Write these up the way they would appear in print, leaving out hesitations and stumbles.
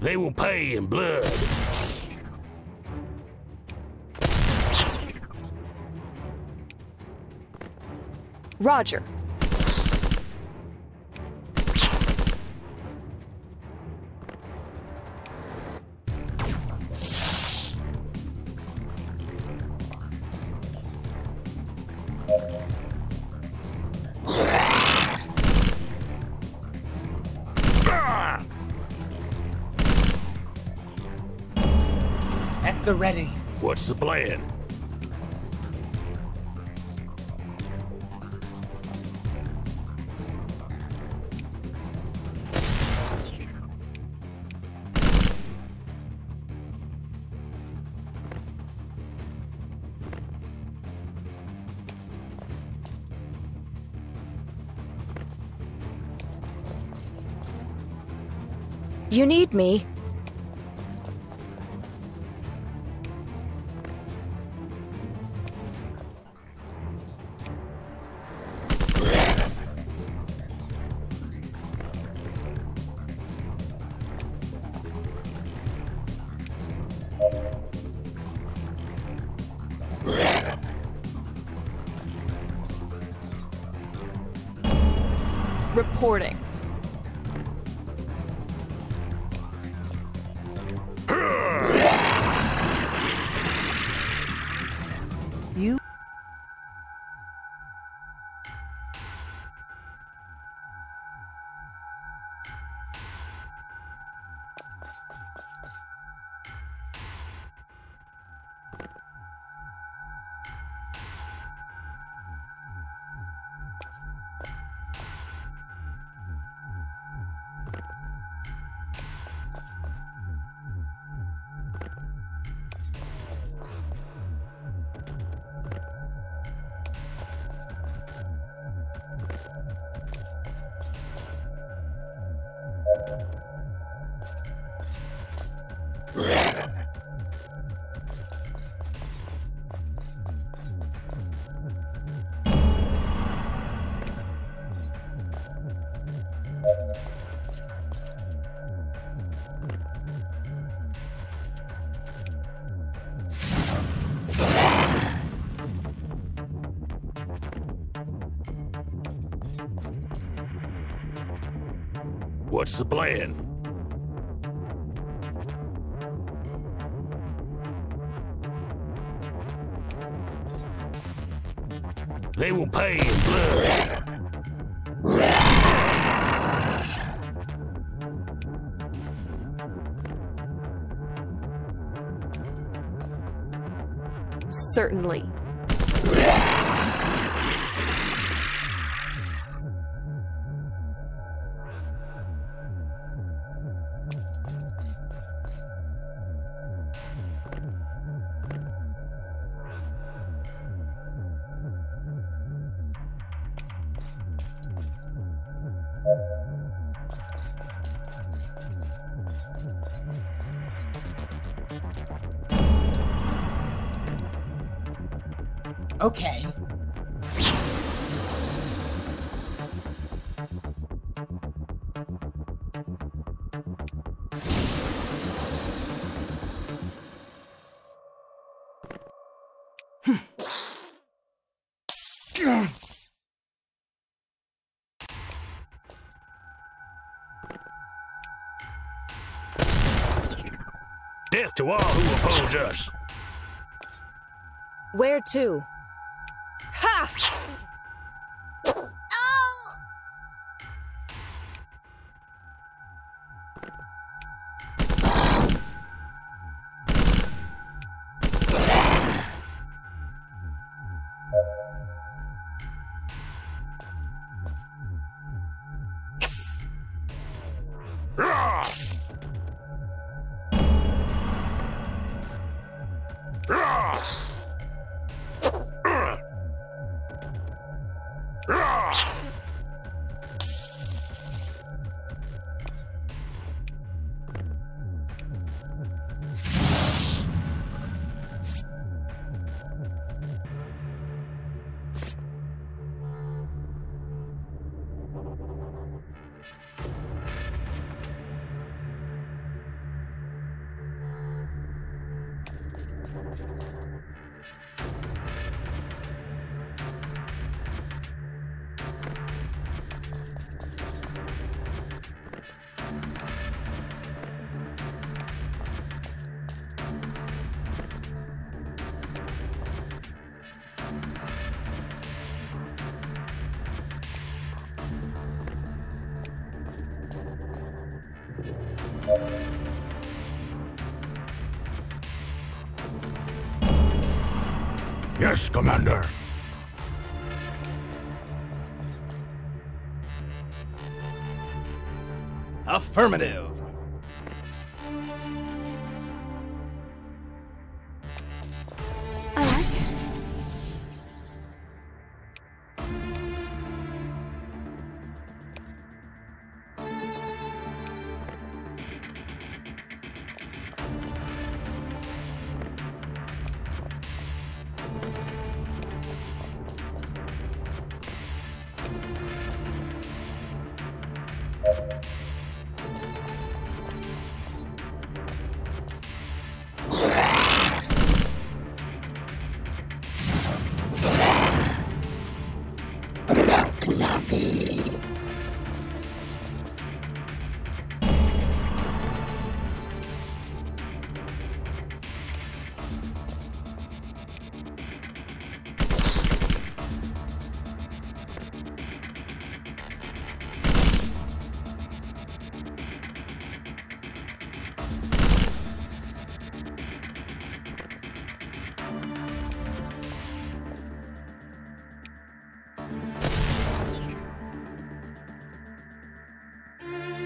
They will pay in blood. Roger. The ready. What's the plan? You need me. Reporting. You. What's the plan? They will pay in blood. Certainly. Okay. Death to all who oppose us. Where to? Yes, Commander. Affirmative. I like it.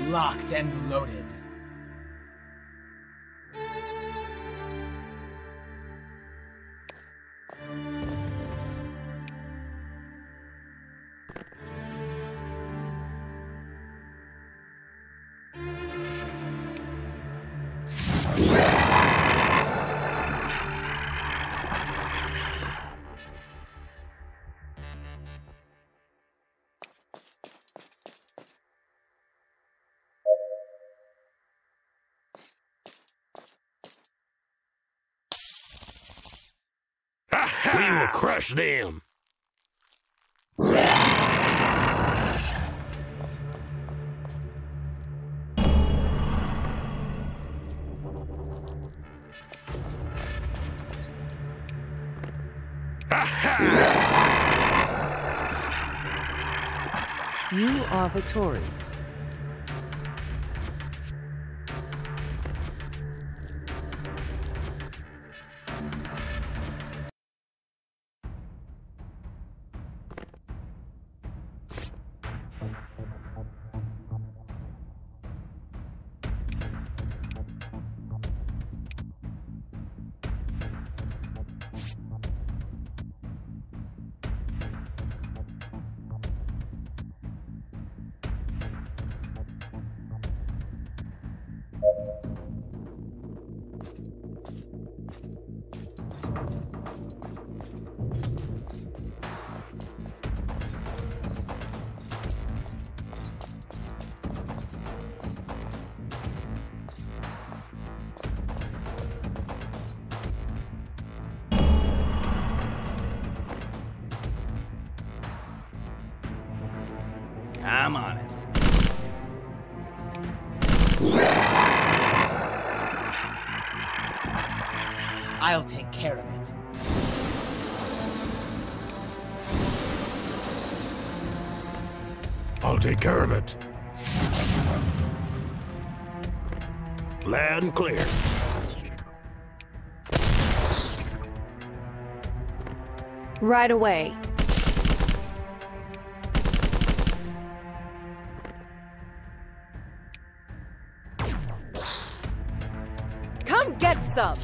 Locked and loaded. We will crush them. You are victorious. I'm on it. I'll take care of it. I'll take care of it. Land clear. Right away. Get some.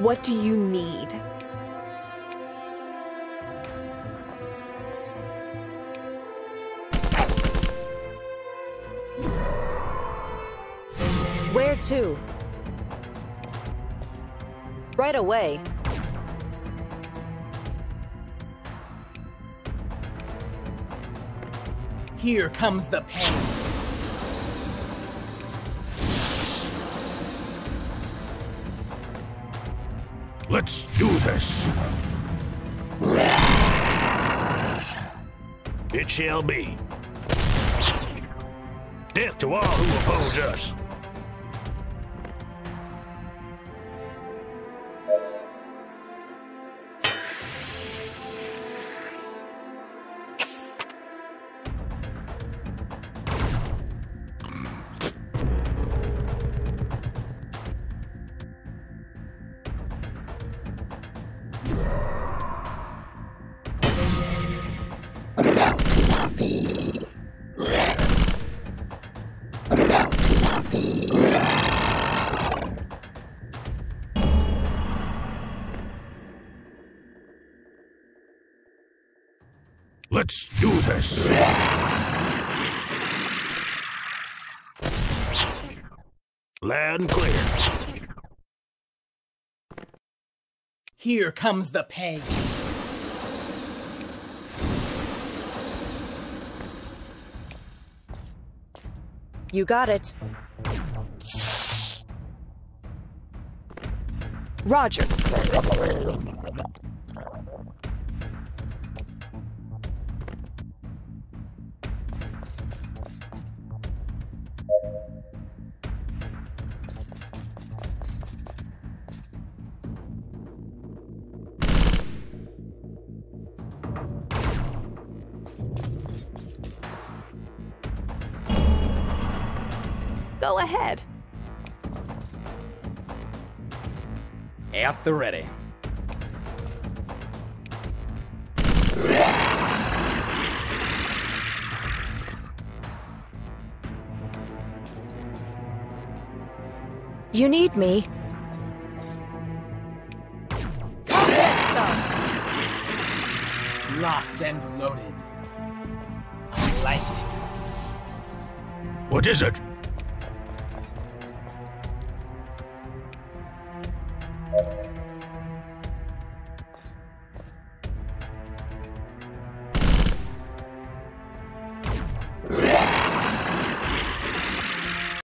What do you need? Where to? Right away. Here comes the pain. Let's do this. It shall be. Death to all who oppose us. Let's do this. Land clear. Here comes the pay. You got it. Roger. Go ahead. At the ready. You need me. Locked and loaded. I like it. What is it?